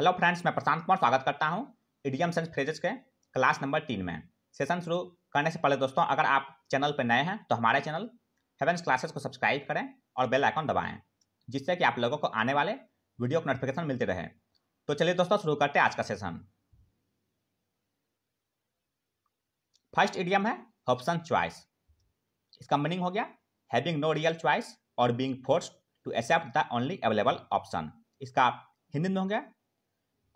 Hello friends, मैं प्रशांत कुमार स्वागत करता हूं इडियम्स एंड फ्रेजेस के क्लास नंबर 3 में। सेशन शुरू करने से पहले दोस्तों, अगर आप चैनल पर नए हैं तो हमारे चैनल हेवेंस क्लासेस को सब्सक्राइब करें और बेल आइकन दबाएं, जिससे कि आप लोगों को आने वाले वीडियो की नोटिफिकेशन मिलती रहे। तो चलिए दोस्तों, शुरू करते हैं आज का सेशन। फर्स्ट इडियम है ऑप्शन चॉइस। इसका मीनिंग हो गया हैविंग नो रियल चॉइस और being forced to accept the only available option. इसका हिंदी में हो गया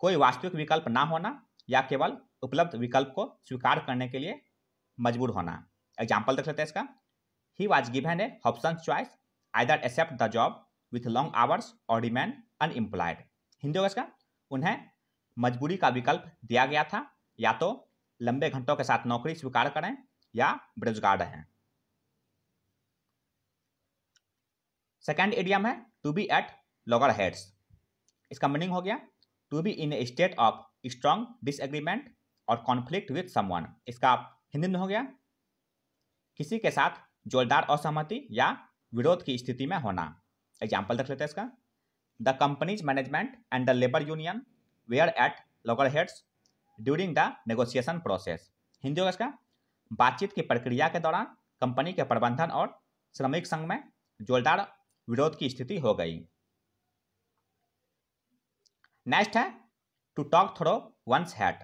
कोई वास्तविक विकल्प ना होना या केवल उपलब्ध विकल्प को स्वीकार करने के लिए मजबूर होना। एग्जाम्पल देख लेते हैं इसका। He was given a option choice either accept the job with long hours और रिमेन अनएम्प्लॉयड। हिंदी होगा इसका, उन्हें मजबूरी का विकल्प दिया गया था, या तो लंबे घंटों के साथ नौकरी स्वीकार करें या बेरोजगार रहें। सेकेंड इडियम है to be at loggerheads. इसका मीनिंग हो गया to be in a state of strong disagreement और कॉन्फ्लिक्ट विथ समवन। इसका हिंदी में हो गया किसी के साथ जोरदार असहमति या विरोध की स्थिति में होना। एग्जाम्पल देख लेते हैं इसका। The company's management and the labour union were at loggerheads during the negotiation process. Hindi होगा इसका, बातचीत की प्रक्रिया के दौरान कंपनी के प्रबंधन और श्रमिक संघ में जोरदार विरोध की स्थिति हो गई। नेक्स्ट है to talk through one's head.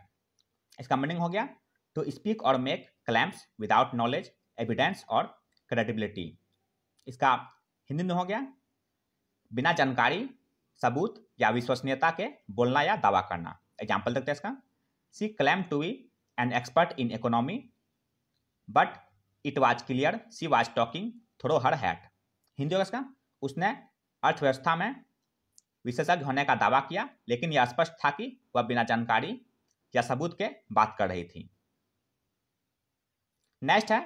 इसका मीनिंग हो गया टू स्पीक और make claims without knowledge, evidence और क्रेडिबिलिटी। इसका हिंदी में हो गया बिना जानकारी, सबूत या विश्वसनीयता के बोलना या दावा करना। एग्जाम्पल देखते हैं इसका। She claim to be an expert in economy but it was clear she was talking through her head. Hindi होगा इसका, उसने अर्थव्यवस्था में विशेषज्ञ होने का दावा किया, लेकिन यह स्पष्ट था कि वह बिना जानकारी या सबूत के बात कर रही थी। नेक्स्ट है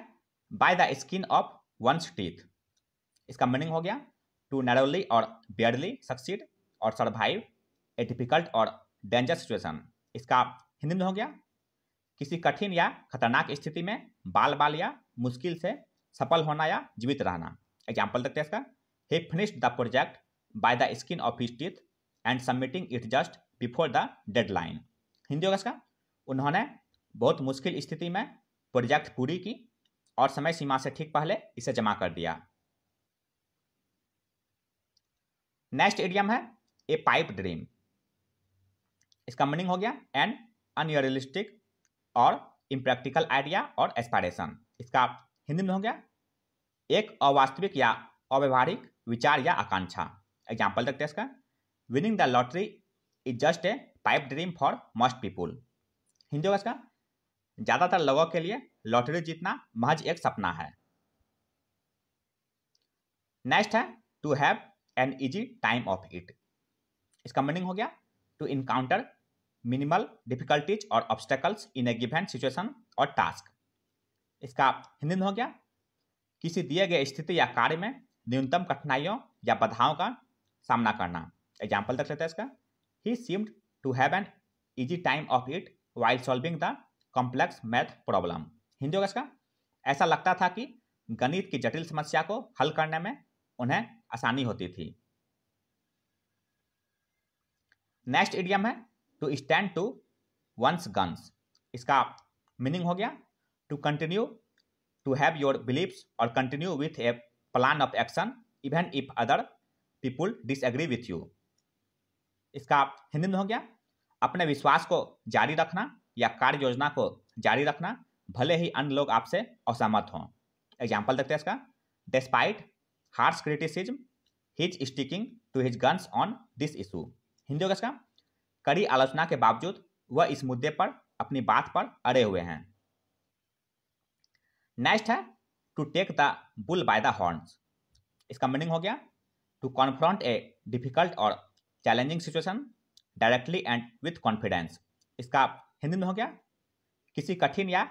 by the skin of one's teeth. इसका मीनिंग हो गया टू नैरोली और बेयरली सक्सीड और सर्वाइव ए डिफिकल्ट और डेंजर सिचुएशन। इसका हिंदी में हो गया किसी कठिन या खतरनाक स्थिति में बाल बाल या मुश्किल से सफल होना या जीवित रहना। एग्जाम्पल देखते हैं इसका। He finished the project by the skin of his teeth and submitting it just before the deadline. Hindi होगा इसका, उन्होंने बहुत मुश्किल स्थिति में प्रोजेक्ट पूरी की और समय सीमा से ठीक पहले इसे जमा कर दिया। नेक्स्ट इडियम है ए पाइप ड्रीम। इसका मीनिंग हो गया एन अनरियलिस्टिक और इम्प्रैक्टिकल आइडिया और एस्पायरेशन। इसका हिंदी में हो गया एक अवास्तविक या अव्यवहारिक विचार या आकांक्षा। एग्जाम्पल देखते हैं इसका। Winning the lottery is just a pipe dream for most people. Hindi होगा इसका, ज्यादातर लोगों के लिए लॉटरी जीतना महज एक सपना है। नेक्स्ट है to have an easy time of it. इसका मीनिंग हो गया टू इनकाउंटर मिनिमल डिफिकल्टीज और obstacles in a given situation और टास्क। इसका हिंदी में हो गया किसी दिए गए स्थिति या कार्य में न्यूनतम कठिनाइयों या बाधाओं का सामना करना। एग्जाम्पल देख लेते हैं इसका। He seemed to have an easy time of it while solving the complex math problem. Hindi होगा इसका, ऐसा लगता था कि गणित की जटिल समस्या को हल करने में उन्हें आसानी होती थी। नेक्स्ट इडियम है to stand to one's guns. इसका मीनिंग हो गया to continue to have your beliefs और continue with a plan of action even if other people disagree with you. इसका हिंदी में हो गया अपने विश्वास को जारी रखना या कार्य योजना को जारी रखना भले ही अन्य लोग आपसे असहमत हों। एग्जाम्पल देखते हैं इसका। Despite harsh criticism his sticking to his guns on this issue. Hindi होगा इसका, कड़ी आलोचना के बावजूद वह इस मुद्दे पर अपनी बात पर अड़े हुए हैं। नेक्स्ट है to take the bull by the horns. इसका मीनिंग हो गया टू कॉन्फ्रंट ए डिफिकल्ट और challenging situation directly and with confidence. इसका हिंदी में हो गया किसी कठिन या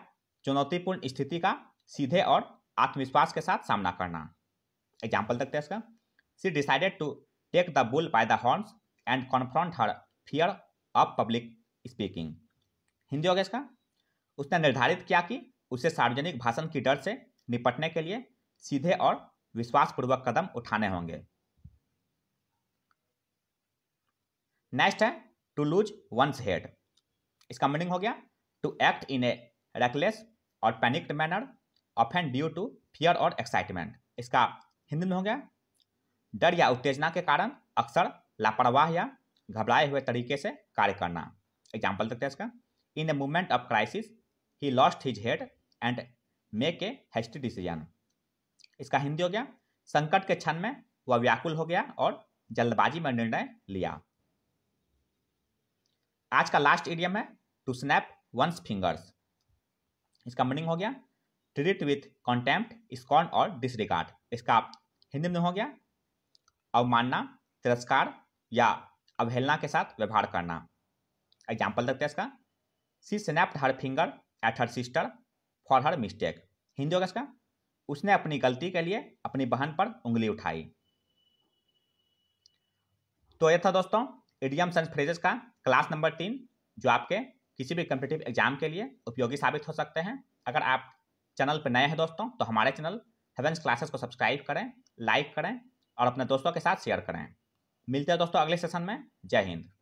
चुनौतीपूर्ण स्थिति का सीधे और आत्मविश्वास के साथ सामना करना। एग्जाम्पल देखते हैं इसका। She decided to take the bull by the horns and confront her fear of public speaking. Hindi हो गया इसका, उसने निर्धारित किया कि उसे सार्वजनिक भाषण की डर से निपटने के लिए सीधे और विश्वासपूर्वक कदम उठाने होंगे। नेक्स्ट है टू लूज वंस हेड, इसका मीनिंग हो गया to act in a reckless और panicked manner often due to fear और एक्साइटमेंट, इसका हिंदी में हो गया डर या उत्तेजना के कारण अक्सर लापरवाह या घबराए हुए तरीके से कार्य करना। एग्जाम्पल देखते हैं इसका, in a moment of crisis he lost his head and make a hasty decision, इसका हिंदी हो गया संकट के क्षण में वह व्याकुल हो गया और जल्दबाजी में निर्णय लिया। आज का लास्ट इडियम है टू स्नैप वंस फिंगर्स, इसका मीनिंग हो गया ट्रीट विथ कॉन्टेम्प्ट स्कॉर्न और डिसरिगार्ड, इसका हिंदी में हो गया अवमानना तिरस्कार या अवहेलना के साथ व्यवहार करना। एग्जाम्पल देखते हैं इसका, she snapped her finger at her sister for her mistake, Hindi होगा इसका उसने अपनी गलती के लिए अपनी बहन पर उंगली उठाई। तो यह था दोस्तों इडियम्स एंड फ्रेजेस का क्लास नंबर 3, जो आपके किसी भी कॉम्पिटिटिव एग्जाम के लिए उपयोगी साबित हो सकते हैं। अगर आप चैनल पर नए हैं दोस्तों तो हमारे चैनल हेवेंस क्लासेस को सब्सक्राइब करें, लाइक करें और अपने दोस्तों के साथ शेयर करें। मिलते हैं दोस्तों अगले सेशन में। जय हिंद।